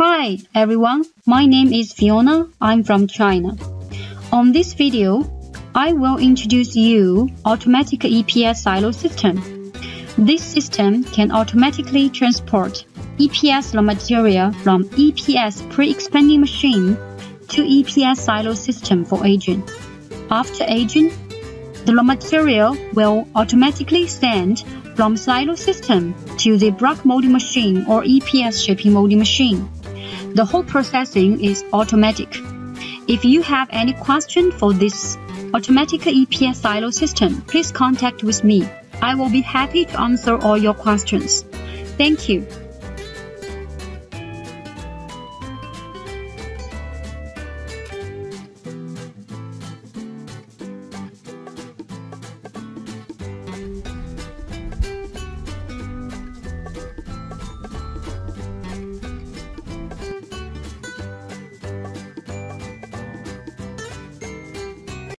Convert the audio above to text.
Hi everyone, my name is Fiona. I'm from China. On this video, I will introduce you automatic EPS silo system. This system can automatically transport EPS raw material from EPS pre-expanding machine to EPS silo system for aging. After aging, the raw material will automatically send from silo system to the block molding machine or EPS shaping molding machine. The whole processing is automatic. If you have any question for this automatic EPS silo system, please contact with me. I will be happy to answer all your questions. Thank you.